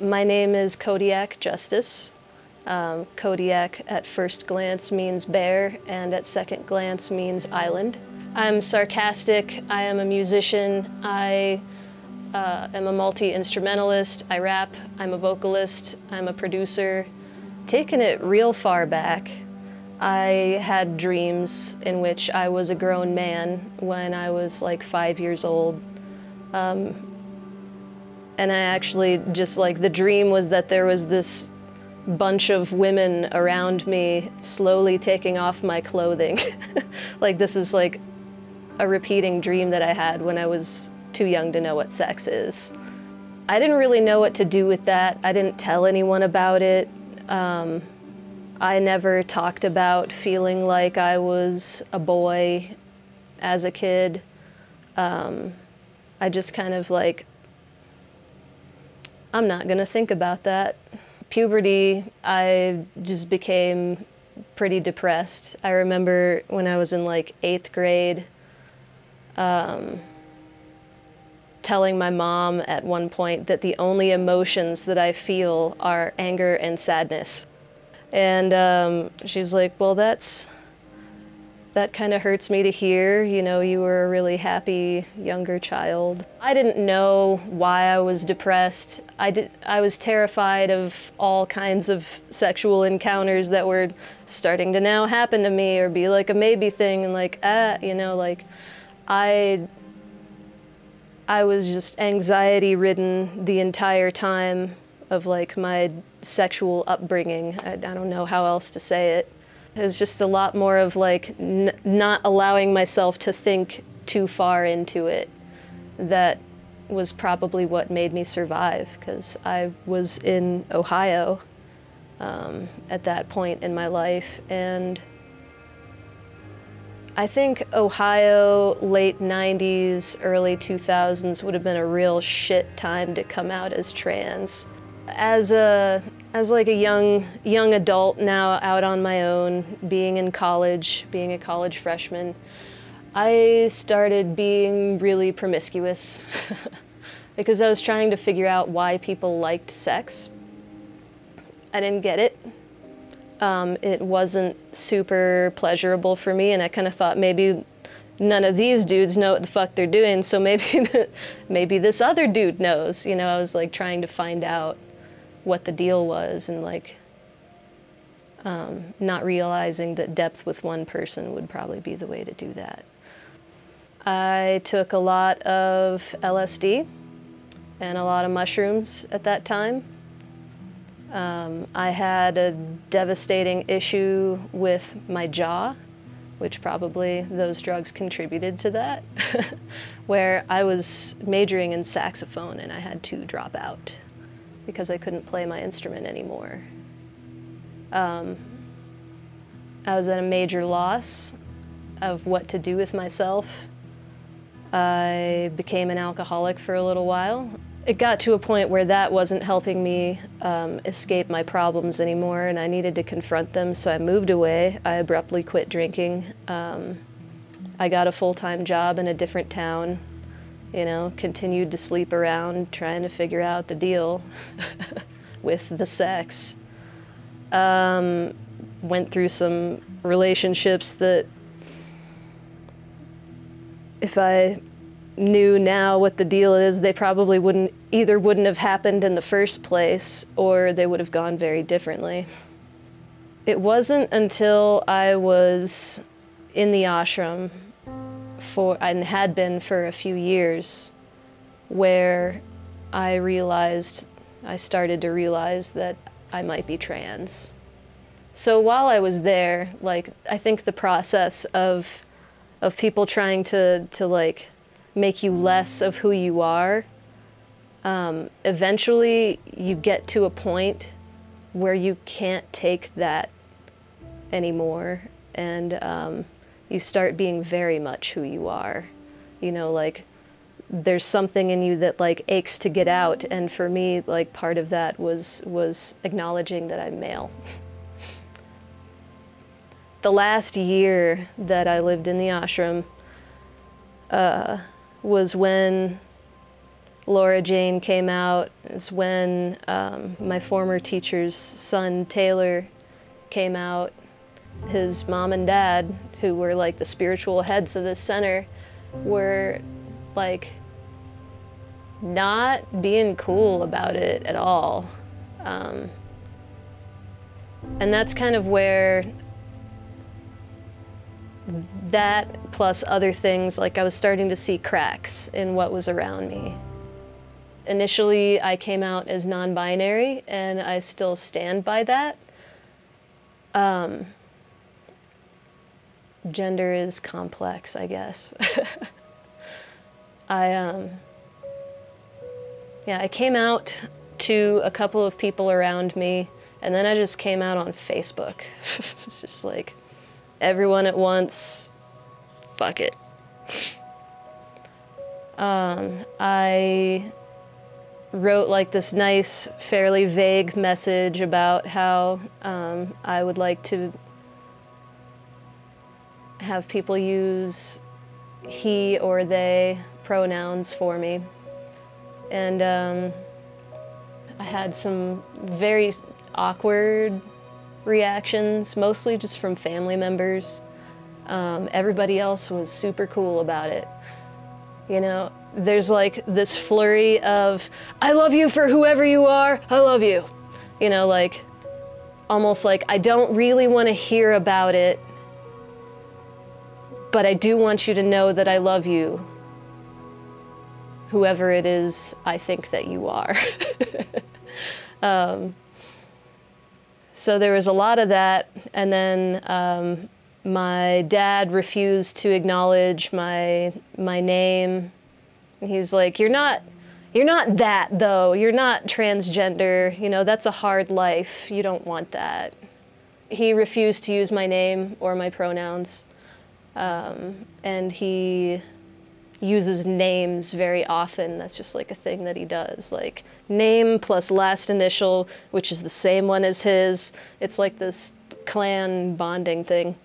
My name is Kodiak Justice. Kodiak at first glance means bear, and at second glance means island. I'm sarcastic. I am a musician. I am a multi-instrumentalist. I rap. I'm a vocalist. I'm a producer. Taking it real far back, I had dreams in which I was a grown man when I was like 5 years old. And I actually just like, the dream was that there was this bunch of women around me slowly taking off my clothing. Like, this is like a repeating dream that I had when I was too young to know what sex is. I didn't really know what to do with that. I didn't tell anyone about it. I never talked about feeling like I was a boy as a kid. I just kind of like, I'm not gonna think about that. Puberty, I just became pretty depressed. I remember when I was in like 8th grade, telling my mom at one point that the only emotions that I feel are anger and sadness. And she's like, well, that kind of hurts me to hear. You know, you were a really happy younger child. I didn't know why I was depressed. I was terrified of all kinds of sexual encounters that were starting to now happen to me or be like a maybe thing, and like, you know, like I was just anxiety ridden the entire time of like my sexual upbringing. I don't know how else to say it. It was just a lot more of like not allowing myself to think too far into it. That was probably what made me survive, because I was in Ohio at that point in my life. And I think Ohio, late 90s, early 2000s would have been a real shit time to come out as trans. As like a young adult now, out on my own, being in college, being a college freshman, I started being really promiscuous because I was trying to figure out why people liked sex. I didn't get it. It wasn't super pleasurable for me, and I kind of thought maybe none of these dudes know what the fuck they're doing, so maybe this other dude knows. You know, I was like trying to find out what the deal was, and like not realizing that depth with one person would probably be the way to do that. I took a lot of LSD and a lot of mushrooms at that time. I had a devastating issue with my jaw, which probably those drugs contributed to that, where I was majoring in saxophone and I had to drop out because I couldn't play my instrument anymore. I was at a major loss of what to do with myself. I became an alcoholic for a little while. It got to a point where that wasn't helping me escape my problems anymore, and I needed to confront them, so I moved away. I abruptly quit drinking. I got a full-time job in a different town, you know, continued to sleep around, trying to figure out the deal with the sex. Went through some relationships that, if I knew now what the deal is, they probably wouldn't have happened in the first place, or they would have gone very differently. It wasn't until I was in the ashram and had been for a few years where I started to realize that I might be trans. So while I was there, like, I think the process of people trying to like make you less of who you are, eventually you get to a point where you can't take that anymore, and you start being very much who you are. You know, like, there's something in you that like aches to get out, and for me, like, part of that was acknowledging that I'm male. The last year that I lived in the ashram was when Laura Jane came out is when my former teacher's son, Taylor, came out. His mom and dad, who were like the spiritual heads of this center, were like not being cool about it at all. And that's kind of where that plus other things, like I was starting to see cracks in what was around me. Initially, I came out as non-binary, and I still stand by that. Gender is complex, I guess. I came out to a couple of people around me, and then I just came out on Facebook. It's just like, everyone at once, fuck it. I wrote like this nice, fairly vague message about how I would like to have people use he or they pronouns for me. And I had some very awkward reactions, mostly just from family members. Everybody else was super cool about it. You know, there's like this flurry of, I love you for whoever you are, I love you. You know, like, almost like, I don't really want to hear about it, but I do want you to know that I love you, whoever it is I think that you are. So there was a lot of that, and then my dad refused to acknowledge my name. He's like, you're not that though. You're not transgender. You know, that's a hard life. You don't want that. He refused to use my name or my pronouns, and he uses names very often. That's just like a thing that he does, like name plus last initial, which is the same one as his. It's like this clan bonding thing.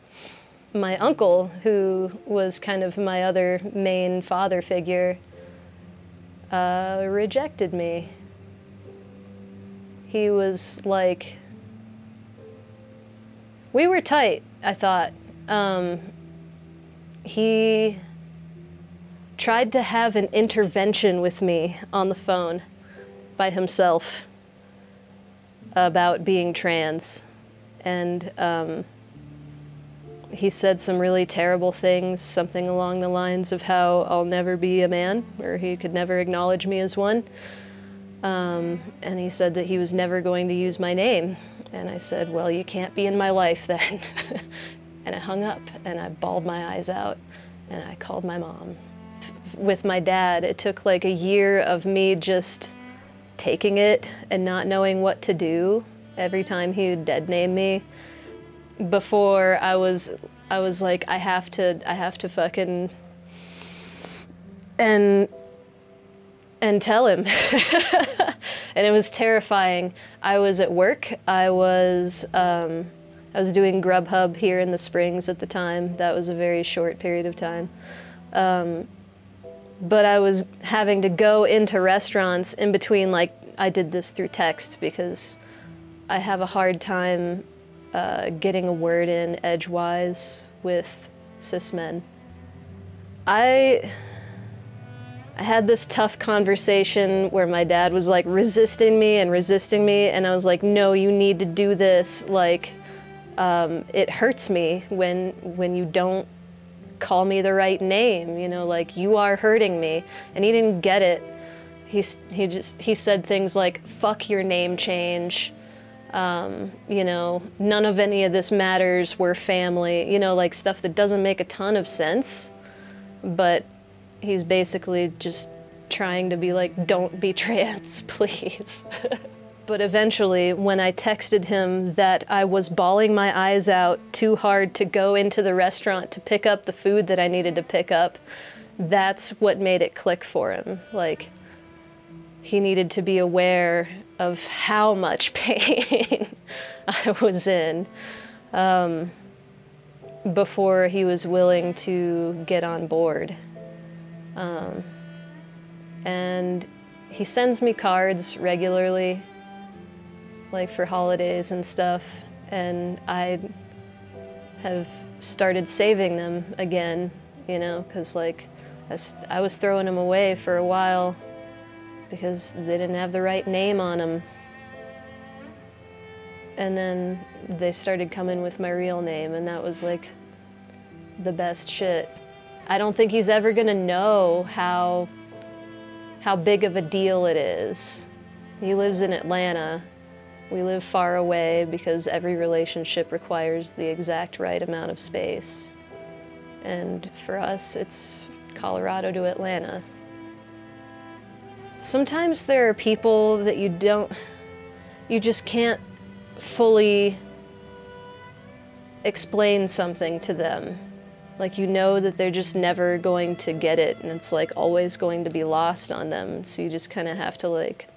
My uncle, who was kind of my other main father figure, rejected me. He was like, we were tight, I thought. He tried to have an intervention with me on the phone by himself about being trans. And he said some really terrible things, something along the lines of how I'll never be a man, or he could never acknowledge me as one. And he said that he was never going to use my name. And I said, well, you can't be in my life then. And I hung up, and I bawled my eyes out, and I called my mom. With my dad, it took like a year of me just taking it and not knowing what to do every time he would dead name me. Before I was like, I have to fucking and tell him. And it was terrifying. I was at work. I was doing Grubhub here in the Springs at the time. That was a very short period of time. But I was having to go into restaurants in between, like, I did this through text because I have a hard time getting a word in edgewise with cis men. I had this tough conversation where my dad was like resisting me, and I was like, no, you need to do this. Like, it hurts me when you don't call me the right name, you know, like, you are hurting me. And he didn't get it. He said things like, fuck your name change, you know, none of any of this matters, we're family, you know, like stuff that doesn't make a ton of sense, but he's basically just trying to be like, don't be trans, please. But eventually, when I texted him that I was bawling my eyes out too hard to go into the restaurant to pick up the food that I needed to pick up, that's what made it click for him. Like, he needed to be aware of how much pain I was in before he was willing to get on board. And He sends me cards regularly, like for holidays and stuff, and I have started saving them again, you know, because like I was throwing them away for a while because they didn't have the right name on them. And then they started coming with my real name, and that was like the best shit. I don't think he's ever gonna know how big of a deal it is. He lives in Atlanta. We live far away because every relationship requires the exact right amount of space. And for us, it's Colorado to Atlanta. Sometimes there are people that you just can't fully explain something to them. Like, you know that they're just never going to get it, and it's like always going to be lost on them. So you just kind of have to like